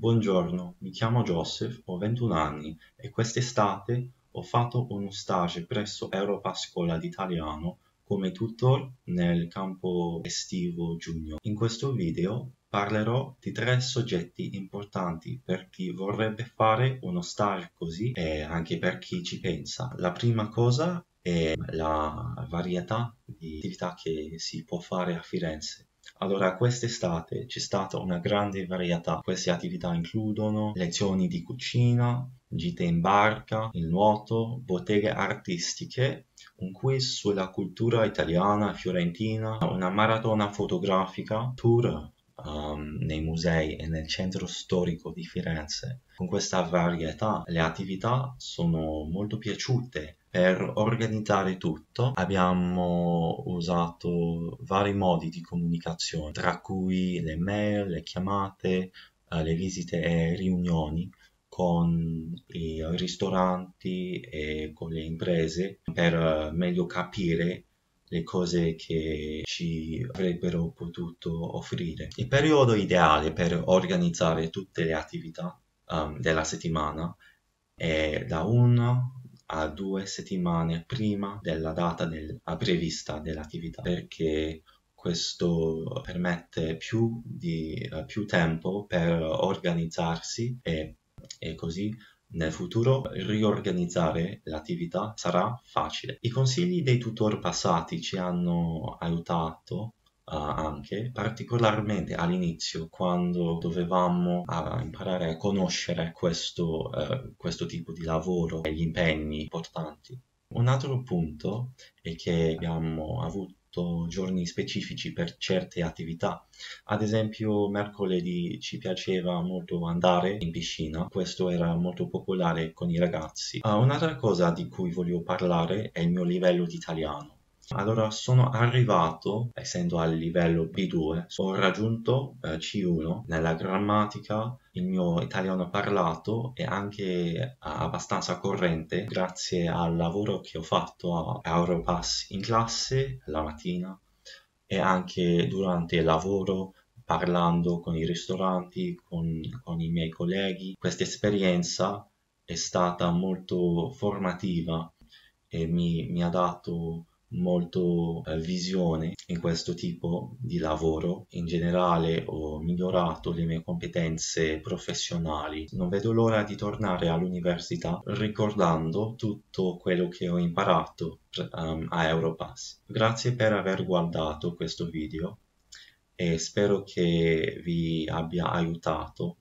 Buongiorno, mi chiamo Joseph, ho 21 anni e quest'estate ho fatto uno stage presso Europass Scuola d'Italiano come tutor nel Campo Estivo Junior. In questo video parlerò di tre soggetti importanti per chi vorrebbe fare uno stage così e anche per chi ci pensa. La prima cosa è la varietà di attività che si può fare a Firenze. Allora, quest'estate c'è stata una grande varietà. Queste attività includono lezioni di cucina, gite in barca, il nuoto, botteghe artistiche, un quiz sulla cultura italiana e fiorentina, una maratona fotografica, tour nei musei e nel centro storico di Firenze. Con questa varietà le attività sono molto piaciute. Per organizzare tutto abbiamo usato vari modi di comunicazione, tra cui le mail, le chiamate, le visite e riunioni con i ristoranti e con le imprese per meglio capire le cose che ci avrebbero potuto offrire. Il periodo ideale per organizzare tutte le attività della settimana è da 1 a 2 settimane prima della data prevista dell'attività, perché questo permette più tempo per organizzarsi e così nel futuro riorganizzare l'attività sarà facile. I consigli dei tutor passati ci hanno aiutato anche, particolarmente all'inizio, quando dovevamo imparare a conoscere questo tipo di lavoro e gli impegni importanti. Un altro punto è che abbiamo avuto giorni specifici per certe attività. Ad esempio, mercoledì ci piaceva molto andare in piscina, questo era molto popolare con i ragazzi. Un'altra cosa di cui voglio parlare è il mio livello di italiano. Allora, sono arrivato, essendo al livello B2, ho raggiunto C1 nella grammatica. Il mio italiano parlato è anche abbastanza corrente grazie al lavoro che ho fatto a Europass in classe la mattina e anche durante il lavoro, parlando con i ristoranti, con i miei colleghi. Questa esperienza è stata molto formativa e mi ha dato molto visione in questo tipo di lavoro. In generale ho migliorato le mie competenze professionali. Non vedo l'ora di tornare all'università ricordando tutto quello che ho imparato a Europass. Grazie per aver guardato questo video e spero che vi abbia aiutato.